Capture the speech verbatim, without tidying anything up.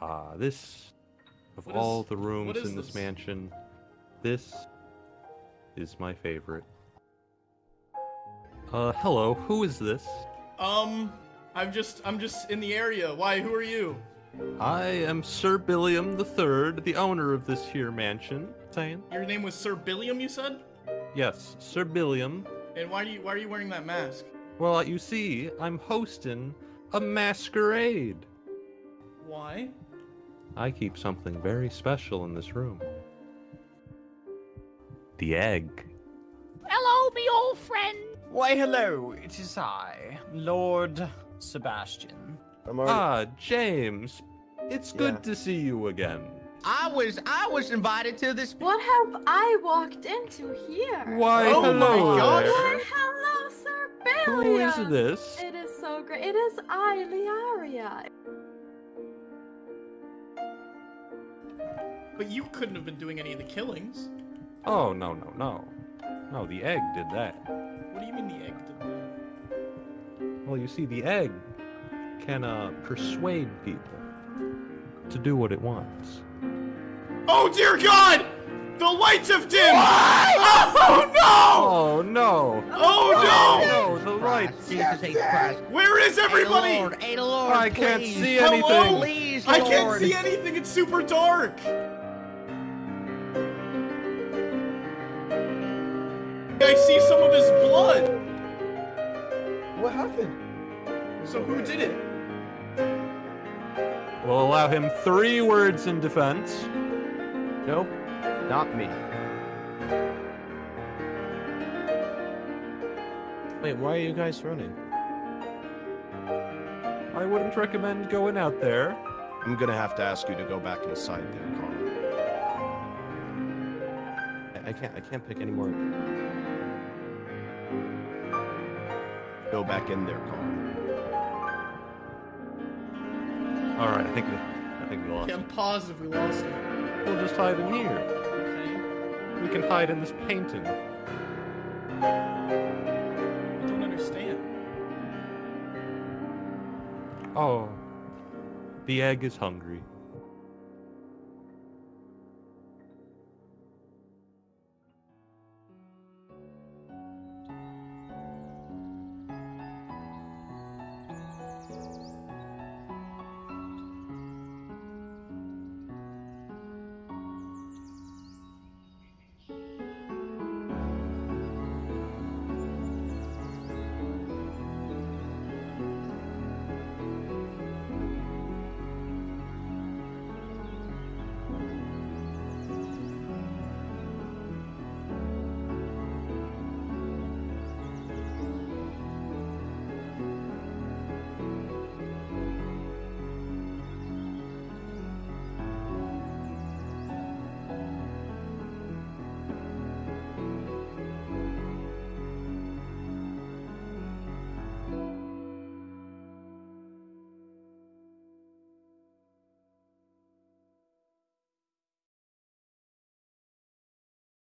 Ah, uh, this of what all is, the rooms in this, this mansion, this is my favorite. Uh, hello. Who is this? Um, I'm just, I'm just in the area. Why? Who are you? I am Sir Billiam the Third, the owner of this here mansion. Saying your name was Sir Billiam, you said? Yes, Sir Billiam. And why do you, why are you wearing that mask? Well, you see, I'm hosting a masquerade. Why? I keep something very special in this room. The egg. Hello, me old friend. Why, hello, it is I, Lord Sebastian. Already... Ah, James, it's good yeah. to see you again. I was I was invited to this. What have I walked into here? Why, oh hello. My gosh. Why, hello, Sir Billiam. Who is this? It is so great. It is I, Liaria. But you couldn't have been doing any of the killings. Oh, no, no, no. No, the egg did that. What do you mean the egg did that? Well, you see, the egg can uh, persuade people to do what it wants. Oh, dear God! The lights have dimmed! What? Oh, no! Oh, no! Oh, oh no! No, the lights. Where is everybody? Hey, Lord. Hey, Lord, I please. can't see anything. Hello? Please, Lord. I can't see anything. It's super dark. I see some of his blood! What happened? So who did it? We'll allow him three words in defense. Nope, not me. Wait, why are you guys running? I wouldn't recommend going out there. I'm gonna have to ask you to go back inside there, Colin. I, I can't I can't pick any more. Go back in there, Colin. All right, I think we, I think we lost. Can't pause if we lost it. We'll just hide in here. Okay. We can hide in this painting. I don't understand. Oh, the egg is hungry.